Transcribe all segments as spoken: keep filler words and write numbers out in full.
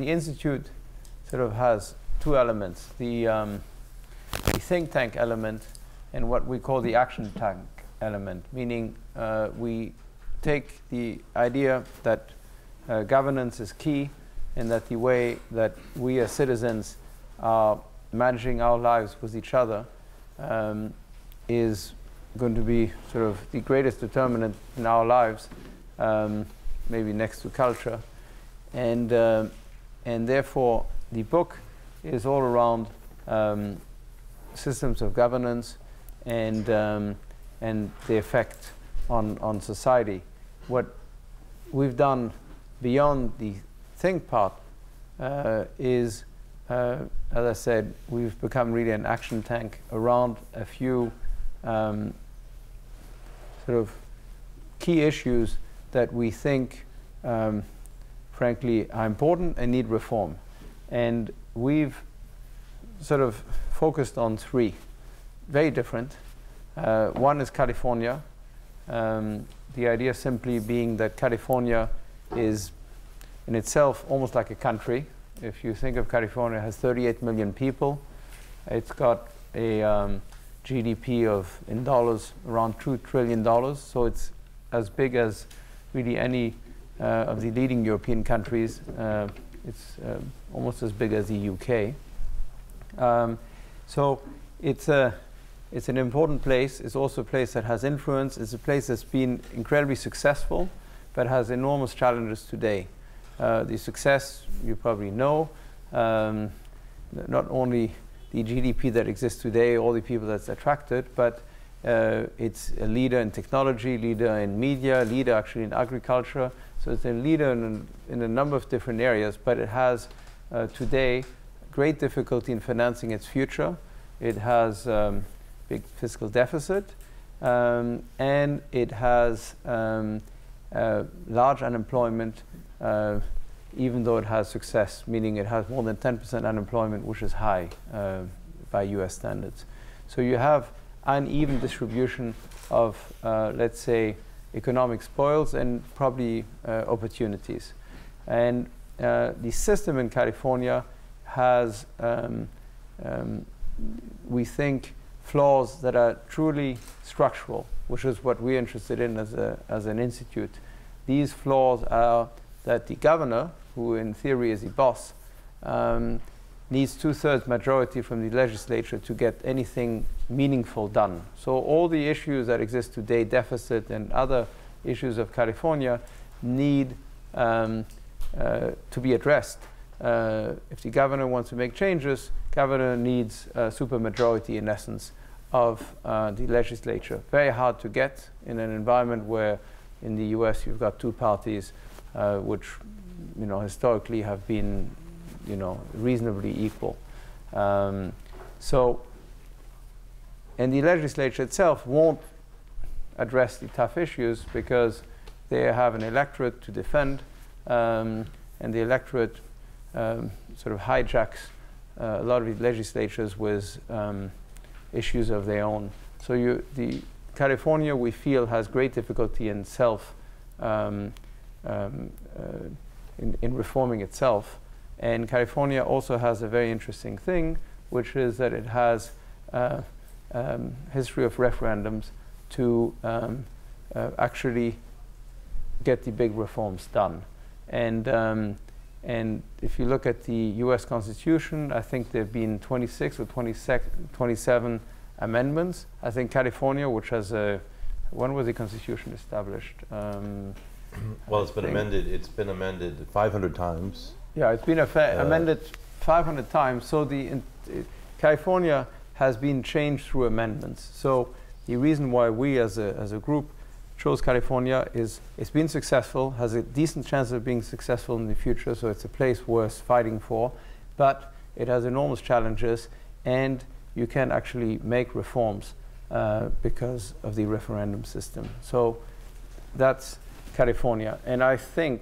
the Institute sort of has two elements, the, um, the think tank element and what we call the action tank element, meaning uh, we take the idea that uh, governance is key and that the way that we as citizens are managing our lives with each other um, is going to be sort of the greatest determinant in our lives, um, maybe next to culture. And, uh, and therefore, the book is all around um, systems of governance and, um, and the effect on, on society. What we've done beyond the think part uh, is, uh, as I said, we've become really an action tank around a few um, sort of key issues that we think, um, frankly, are important and need reform. And we've sort of focused on three, very different. Uh, one is California. Um, the idea simply being that California is in itself almost like a country. If you think of California, it has thirty-eight million people. It's got a um, G D P of, in dollars, around two trillion dollars. So it's as big as really any uh, of the leading European countries. Uh, it's uh, almost as big as the U K. Um, so it's, a, it's an important place. It's also a place that has influence. It's a place that's been incredibly successful, but has enormous challenges today. Uh, the success, you probably know, um, not only the G D P that exists today, all the people that's attracted, but uh, it's a leader in technology, leader in media, leader actually in agriculture. So it's a leader in, in a number of different areas, but it has uh, today great difficulty in financing its future. It has um, big fiscal deficit, um, and it has um, uh, large unemployment, Uh, even though it has success, meaning it has more than ten percent unemployment, which is high uh, by U S standards. So you have uneven distribution of, uh, let's say, economic spoils and probably uh, opportunities. And uh, the system in California has, um, um, we think, flaws that are truly structural, which is what we're interested in as, a, as an institute. These flaws are that the governor, who in theory is the boss, um, needs two-thirds majority from the legislature to get anything meaningful done. So all the issues that exist today, deficit and other issues of California, need um, uh, to be addressed. Uh, if the governor wants to make changes, governor needs a supermajority, in essence, of uh, the legislature. Very hard to get in an environment where in the U S you've got two parties, Uh, which, you know, historically have been, you know, reasonably equal. Um, so, and the legislature itself won't address the tough issues because they have an electorate to defend, um, and the electorate um, sort of hijacks uh, a lot of the legislatures with um, issues of their own. So you, the California, we feel, has great difficulty in self. Um, Um, uh, in, in reforming itself. And California also has a very interesting thing, which is that it has a uh, um, history of referendums to um, uh, actually get the big reforms done. And, um, and if you look at the U S Constitution, I think there have been twenty-six or twenty-seven amendments. I think California, which has a, when was the Constitution established? Um, Well, it's been amended. It's been amended five hundred times. Yeah, it's been a fa uh, amended five hundred times. So the in, uh, California has been changed through amendments. So the reason why we, as a as a group, chose California is it's been successful, has a decent chance of being successful in the future. So it's a place worth fighting for, but it has enormous challenges, and you can actually make reforms uh, because of the referendum system. So that's California. And I think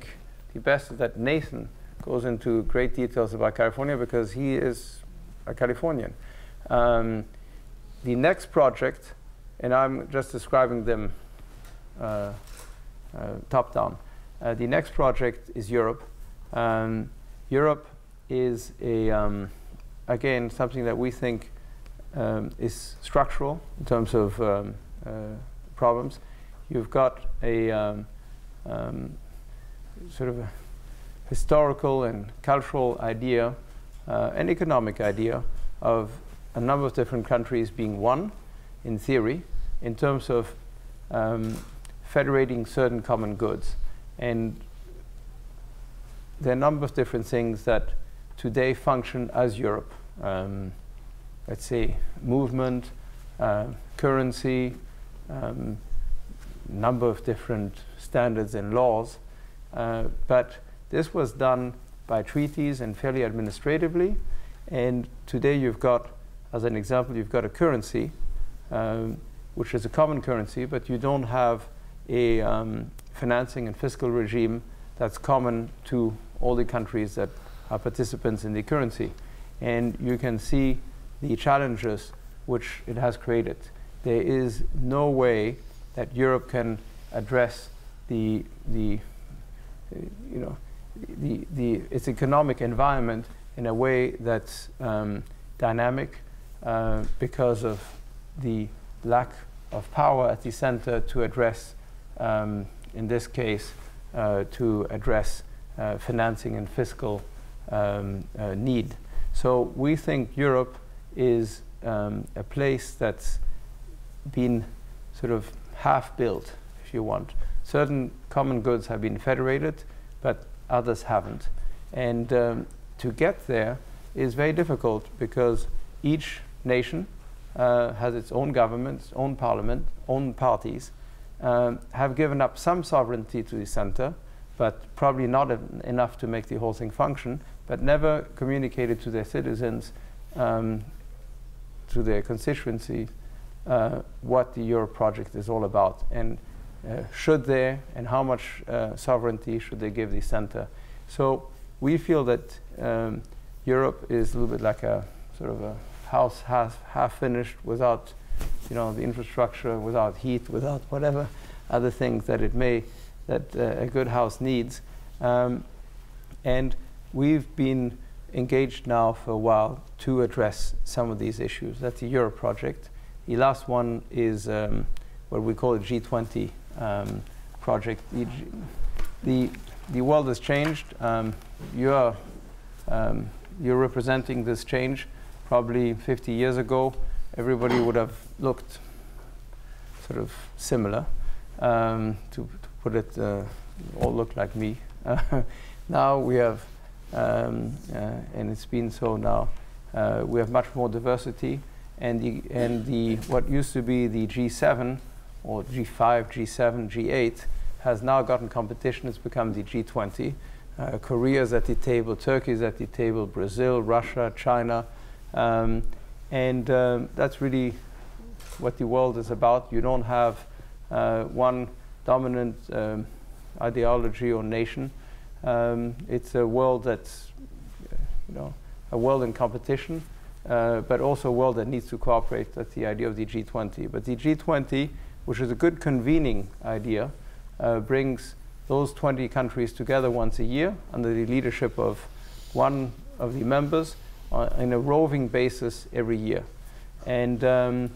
the best is that Nathan goes into great details about California because he is a Californian. Um, the next project, and I'm just describing them uh, uh, top down, uh, the next project is Europe. Um, Europe is a, um, again, something that we think um, is structural in terms of um, uh, problems. You've got a um, um, sort of a historical and cultural idea, uh, an economic idea of a number of different countries being one, in theory, in terms of um, federating certain common goods. And there are a number of different things that today function as Europe. Um, let's say movement, uh, currency, um, number of different standards and laws. Uh, but this was done by treaties and fairly administratively. And today you've got, as an example, you've got a currency, um, which is a common currency, but you don't have a um, financing and fiscal regime that's common to all the countries that are participants in the currency. And you can see the challenges which it has created. There is no way that Europe can address the, the you know, the, the, its economic environment in a way that's um, dynamic uh, because of the lack of power at the center to address, um, in this case, uh, to address uh, financing and fiscal um, uh, need. So we think Europe is um, a place that's been sort of half-built, if you want. Certain common goods have been federated, but others haven't. And um, to get there is very difficult because each nation uh, has its own government, its own parliament, own parties, um, have given up some sovereignty to the center, but probably not en enough to make the whole thing function, but never communicated to their citizens, um, to their constituency, uh, what the Euro project is all about. And Uh, should they, and how much uh, sovereignty should they give the center. So we feel that um, Europe is a little bit like a sort of a house half, half finished without, you know, the infrastructure, without heat, without whatever other things that it may, that uh, a good house needs. Um, and we've been engaged now for a while to address some of these issues. That's the Euro project. The last one is um, what we call a G twenty Um, project. The, the, the world has changed. Um, you're, um, you're representing this change. Probably fifty years ago, everybody would have looked sort of similar. Um, to, to put it, uh, all looked like me. Now we have, um, uh, and it's been so now, uh, we have much more diversity. And, the, and the, what used to be the G seven or G five, G seven, G eight, has now gotten competition. It's become the G twenty. Uh, Korea's at the table, Turkey's at the table, Brazil, Russia, China. Um, and um, that's really what the world is about. You don't have uh, one dominant um, ideology or nation. Um, it's a world that's, you know, a world in competition, uh, but also a world that needs to cooperate. That's the idea of the G twenty. But the G twenty, which is a good convening idea, uh, brings those twenty countries together once a year under the leadership of one of the members uh, on a roving basis every year. And um,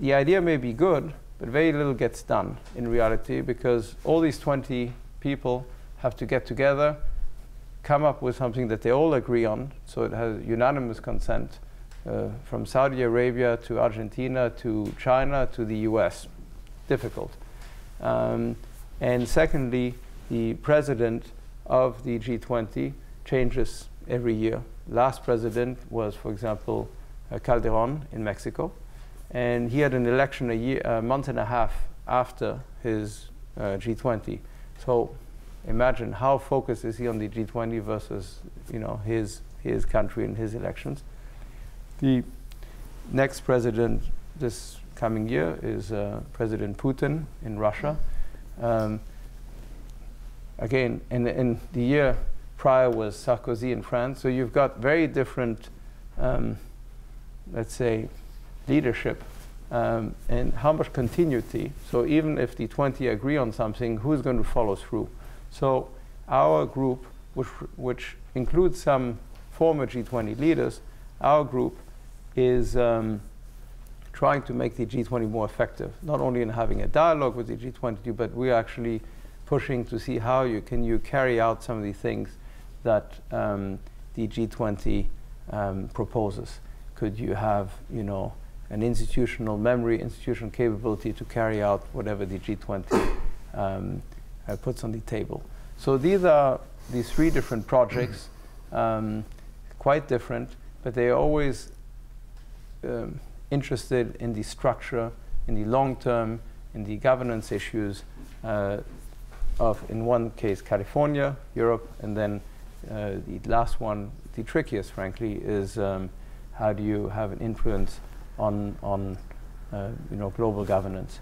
the idea may be good, but very little gets done in reality because all these twenty people have to get together, come up with something that they all agree on, so it has unanimous consent. Uh, from Saudi Arabia to Argentina to China to the U S. Difficult. Um, and secondly, the president of the G twenty changes every year. Last president was, for example, uh, Calderon in Mexico. And he had an election a, year, a month and a half after his uh, G twenty. So imagine how focused is he on the G twenty versus, you know, his, his country and his elections. The next president this coming year is uh, President Putin in Russia. Um, again, and, and the year prior was Sarkozy in France. So you've got very different, um, let's say, leadership um, and how much continuity. So even if the twenty agree on something, who's going to follow through? So our group which, which includes some former G twenty leaders, our group is um, trying to make the G twenty more effective, not only in having a dialogue with the G twenty, but we're actually pushing to see how you can you carry out some of the things that um, the G twenty um, proposes. Could you have, you know, an institutional memory, institutional capability to carry out whatever the G twenty um, uh, puts on the table? So these are these three different projects, um, quite different, but they are always um, interested in the structure, in the long term, in the governance issues uh, of, in one case, California, Europe, and then uh, the last one, the trickiest, frankly, is um, how do you have an influence on, on uh, you know, global governance.